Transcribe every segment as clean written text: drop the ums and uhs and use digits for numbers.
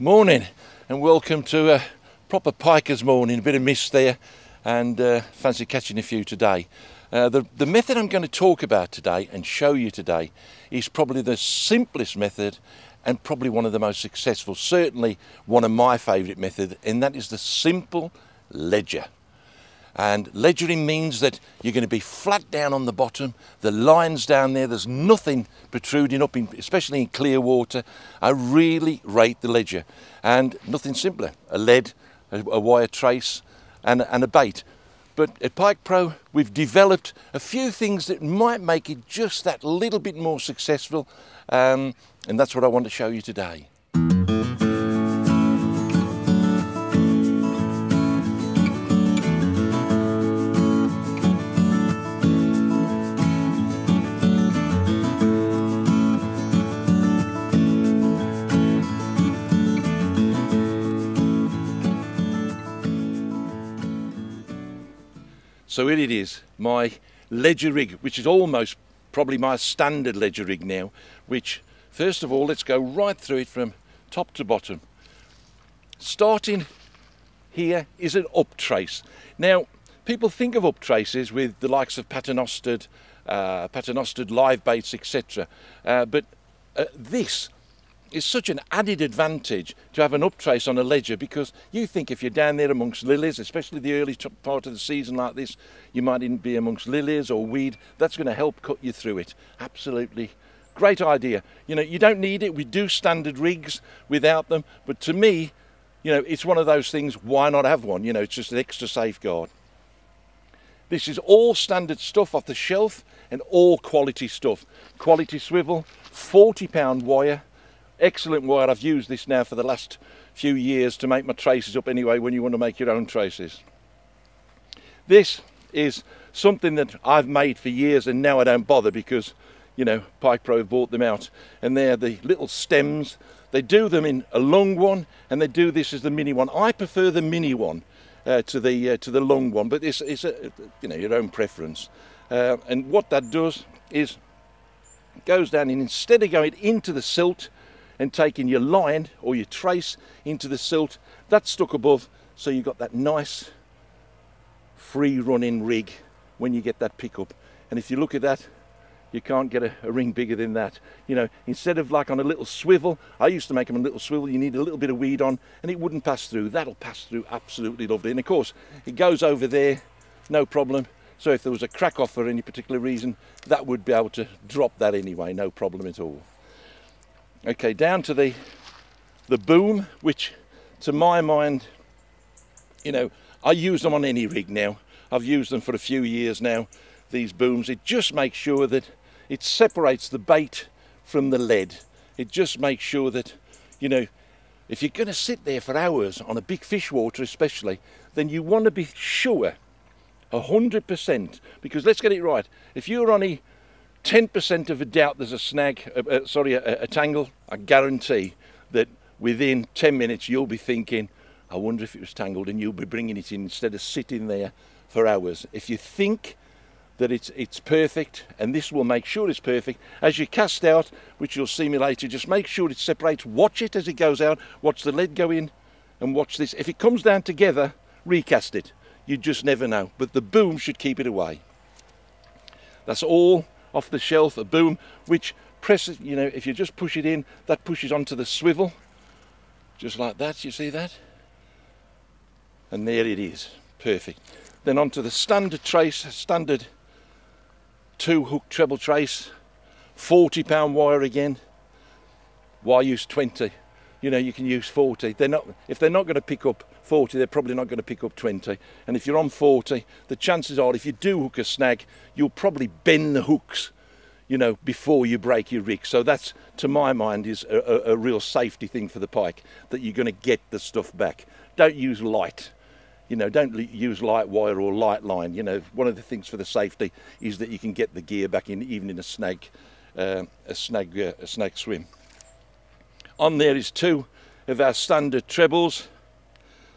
Morning and welcome to a proper piker's morning. A bit of mist there and fancy catching a few today. The method I'm going to talk about today and show you today is probably the simplest method and probably one of the most successful, certainly one of my favourite methods, and that is the simple ledger. And ledgering means that you're going to be flat down on the bottom, the line's down there, there's nothing protruding up, especially in clear water. I really rate the ledger. And nothing simpler, a lead, a wire trace and a bait. But at Pike Pro, we've developed a few things that might make it just that little bit more successful. And that's what I want to show you today. So here it is, my ledger rig, which is almost probably my standard ledger rig now, which first of all, let's go right through it from top to bottom. Starting here is an up trace. Now, people think of up traces with the likes of paternostered, live baits, etc. This is such an added advantage to have an up trace on a ledger, because you think if you're down there amongst lilies, especially the early part of the season like this, you might even be amongst lilies or weed. That's going to help cut you through it. Absolutely great idea. You know, you don't need it. We do standard rigs without them, but to me, you know, it's one of those things, why not have one? You know, it's just an extra safeguard. This is all standard stuff off the shelf and all quality stuff. Quality swivel, 40-pound wire. Excellent wire. I've used this now for the last few years to make my traces up anyway, when you want to make your own traces. This is something that I've made for years, and now I don't bother because, you know, Pike Pro bought them out, and they're the little stems. They do them in a long one and they do this as the mini one. I prefer the mini one to the long one, but this is, you know, your own preference. And what that does is it goes down, and instead of going into the silt and taking your line or your trace into the silt, that's stuck above, so you've got that nice free running rig when you get that pickup. And if you look at that, you can't get a ring bigger than that. You know, instead of like on a little swivel, I used to make them a little swivel, you need a little bit of weed on and it wouldn't pass through. That'll pass through absolutely lovely. And of course, it goes over there, no problem. So if there was a crack off for any particular reason, that would be able to drop that anyway, no problem at all. Okay, down to the boom, which to my mind, you know, I use them on any rig now. I've used them for a few years now, these booms. It just makes sure that it separates the bait from the lead. It just makes sure that, you know, if you're going to sit there for hours on a big fish water especially, then you want to be sure 100%, because let's get it right. If you're on a 10% of a doubt there's a snag, sorry, a tangle, I guarantee that within 10 minutes you'll be thinking, I wonder if it was tangled, and you'll be bringing it in instead of sitting there for hours. If you think that it's perfect, and this will make sure it's perfect, as you cast out, which you'll see me later, just make sure it separates, watch it as it goes out, watch the lead go in, and watch this. If it comes down together, recast it. You just never know, but the boom should keep it away. That's all. Off the shelf, a boom which presses, you know, if you just push it in, that pushes onto the swivel just like that, you see that, and there it is, perfect. Then onto the standard trace, standard 2-hook treble trace, 40-pound wire again. Why use 20? You know, you can use 40. They're not, if they're not going to pick up 40, they're probably not going to pick up 20. And if you're on 40, the chances are if you do hook a snag, you'll probably bend the hooks, you know, before you break your rig. So that's, to my mind, is a real safety thing for the pike, that you're going to get the stuff back. Don't use light, you know, don't use light wire or light line. You know, one of the things for the safety is that you can get the gear back in, even in a snag swim. On there is 2 of our standard trebles,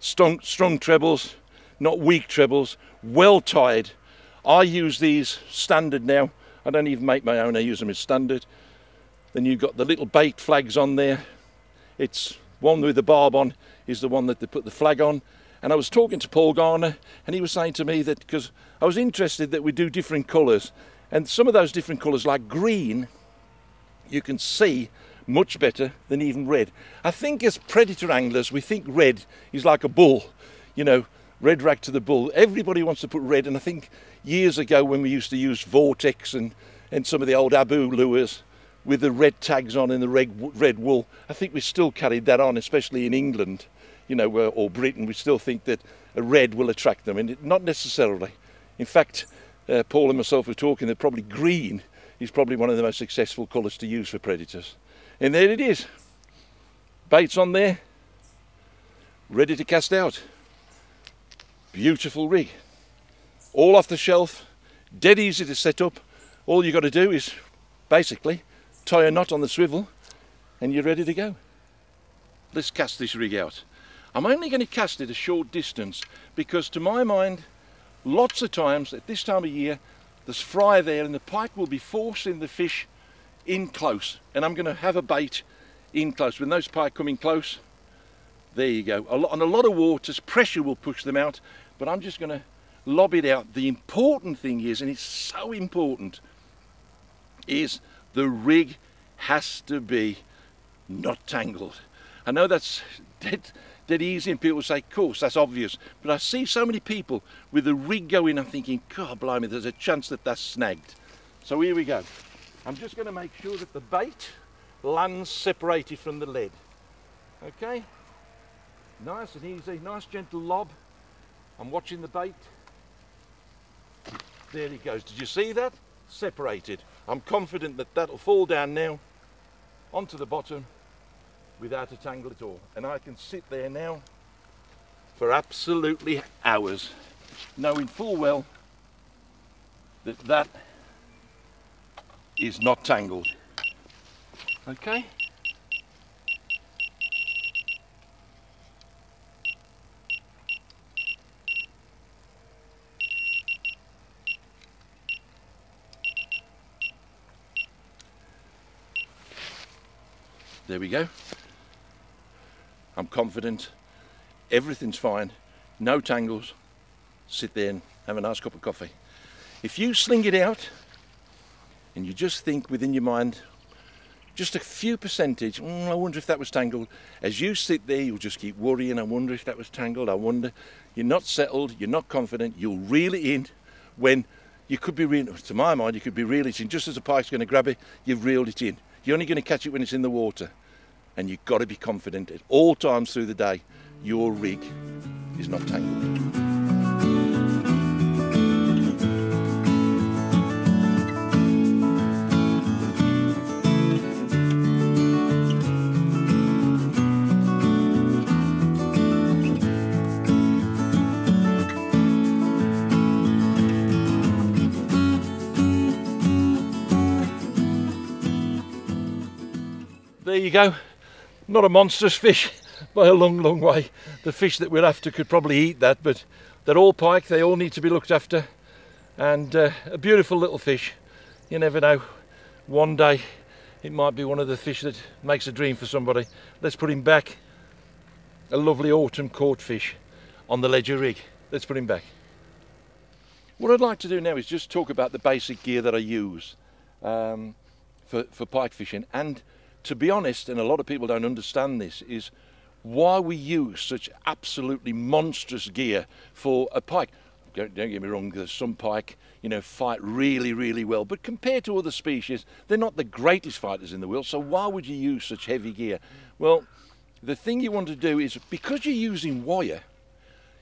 strung trebles, not weak trebles, well tied. I use these standard now. I don't even make my own, I use them as standard. Then you've got the little bait flags on there. It's one with the barb on is the one that they put the flag on. And I was talking to Paul Garner, and he was saying to me that, because I was interested that we do different colours, and some of those different colours, like green, you can see much better than even red. I think as predator anglers, we think red is like a bull, you know, red rag to the bull. Everybody wants to put red, and I think years ago when we used to use Vortex and some of the old Abu lures with the red tags on and the red wool, I think we still carried that on, especially in England. You know, or Britain, we still think that a red will attract them, and it, not necessarily. In fact, Paul and myself were talking that probably green is probably one of the most successful colours to use for predators. And there it is. Bait's on there, ready to cast out. Beautiful rig. All off the shelf, dead easy to set up. All you've got to do is basically tie a knot on the swivel and you're ready to go. Let's cast this rig out. I'm only going to cast it a short distance because, to my mind, lots of times at this time of year there's fry there and the pike will be forcing the fish in close, and I'm going to have a bait in close. When those pike come in close, there you go. On a lot of waters, pressure will push them out, but I'm just going to lob it out. The important thing is, and it's so important, is the rig has to be not tangled. I know that's dead easy, and people say, of course, that's obvious. But I see so many people with the rig going, I'm thinking, God blimey, there's a chance that that's snagged. So here we go. I'm just going to make sure that the bait lands separated from the lead. Okay? Nice and easy, nice gentle lob. I'm watching the bait. There he goes. Did you see that? Separated. I'm confident that that'll fall down now onto the bottom without a tangle at all, and I can sit there now for absolutely hours, knowing full well that that is not tangled. Okay, there we go. I'm confident, everything's fine, no tangles, sit there and have a nice cup of coffee. If you sling it out and you just think within your mind, just a few percentage, I wonder if that was tangled. As you sit there, you'll just keep worrying, I wonder if that was tangled, I wonder. You're not settled, you're not confident, you'll reel it in when you could be reeling, to my mind, you could be reeling it in. Just as a pike's going to grab it, you've reeled it in. You're only going to catch it when it's in the water. And you've got to be confident at all times through the day your rig is not tangled. There you go. Not a monstrous fish by a long, long way. The fish that we're after could probably eat that, but they're all pike, they all need to be looked after. And a beautiful little fish. You never know, one day it might be one of the fish that makes a dream for somebody. Let's put him back. A lovely autumn caught fish on the ledger rig. Let's put him back. What I'd like to do now is just talk about the basic gear that I use for pike fishing. And to be honest, and a lot of people don't understand this, is why we use such absolutely monstrous gear for a pike. Don't get me wrong, there's some pike, you know, fight really, really well, but compared to other species, they're not the greatest fighters in the world, so why would you use such heavy gear? Well, the thing you want to do is, because you're using wire,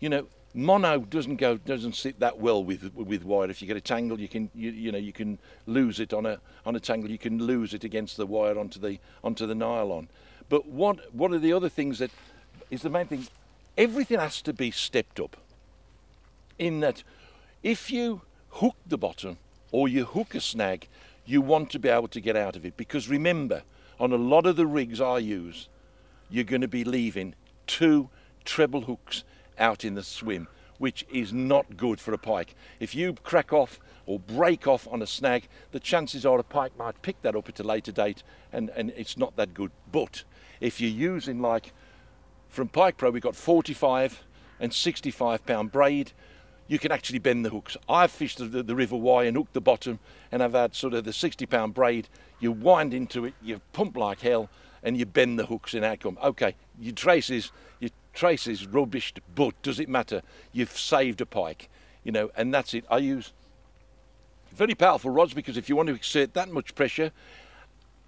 you know, mono doesn't sit that well with wire. If you get a tangle, you can you can lose it on a tangle. You can lose it against the wire onto the nylon. But what are the other things that is the main thing? Everything has to be stepped up. In that, if you hook the bottom or you hook a snag, you want to be able to get out of it, because remember, on a lot of the rigs I use, you're going to be leaving two treble hooks out in the swim, which is not good for a pike. If you crack off or break off on a snag, the chances are a pike might pick that up at a later date, and it's not that good. But if you're using, like from Pike Pro, we've got 45 and 65 pound braid, you can actually bend the hooks. I've fished the River Wye and hooked the bottom, and I've had sort of the 60 pound braid. You wind into it, you pump like hell, and you bend the hooks, and out come. Okay, your trace is rubbish, but does it matter? You've saved a pike, you know, and that's it. I use very powerful rods because if you want to exert that much pressure,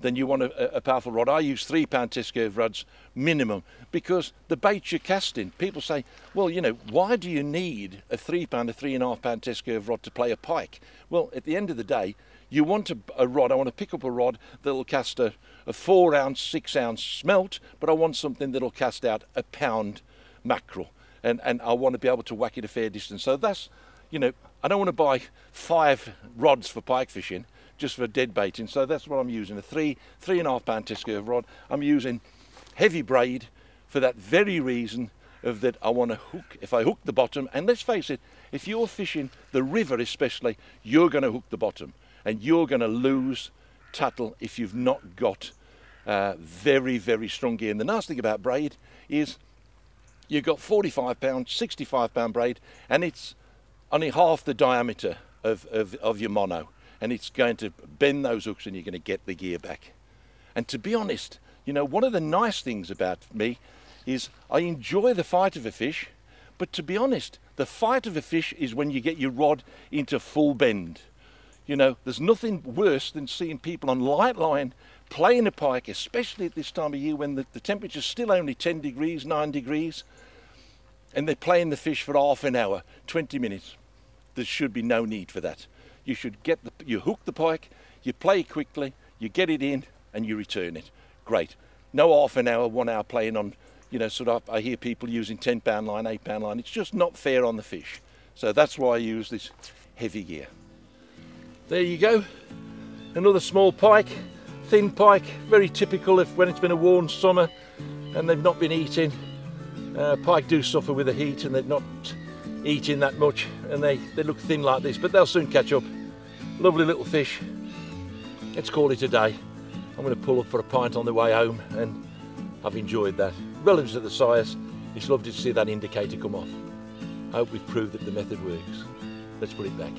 then you want a powerful rod. I use 3 pound test curve rods minimum because the bait you're casting, people say, well, you know, why do you need a 3 pound, a 3.5 pound test curve rod to play a pike? Well, at the end of the day, you want a rod, I want to pick up a rod that'll cast a 4 ounce, 6 ounce smelt, but I want something that'll cast out a pound mackerel. And I want to be able to whack it a fair distance. So that's, you know, I don't want to buy 5 rods for pike fishing, just for dead baiting. So that's what I'm using, a 3.5 pound test curve rod. I'm using heavy braid for that very reason of that I want to hook. If I hook the bottom, and let's face it, if you're fishing the river especially, you're going to hook the bottom and you're going to lose tattle if you've not got very, very strong gear. And the nice thing about braid is you've got 45 pound, 65 pound braid, and it's only half the diameter of your mono. And it's going to bend those hooks and you're going to get the gear back. And to be honest, you know, one of the nice things about me is I enjoy the fight of a fish, but to be honest, the fight of a fish is when you get your rod into full bend. You know, there's nothing worse than seeing people on light line playing a pike, especially at this time of year when the temperature's still only 10 degrees, 9 degrees, and they're playing the fish for half an hour, 20 minutes. There should be no need for that. You should get you hook the pike, you play quickly, you get it in, and you return it. Great. No half an hour, 1 hour playing on, you know, sort of, I hear people using 10 pound line, 8 pound line. It's just not fair on the fish. So that's why I use this heavy gear. There you go. Another small pike, thin pike, very typical of when it's been a warm summer and they've not been eating. Pike do suffer with the heat and they've not eating that much, and they look thin like this, but they'll soon catch up. Lovely little fish. Let's call it a day. I'm going to pull up for a pint on the way home, and I've enjoyed that. Relatives of the size, it's lovely to see that indicator come off. I hope we've proved that the method works. Let's put it back.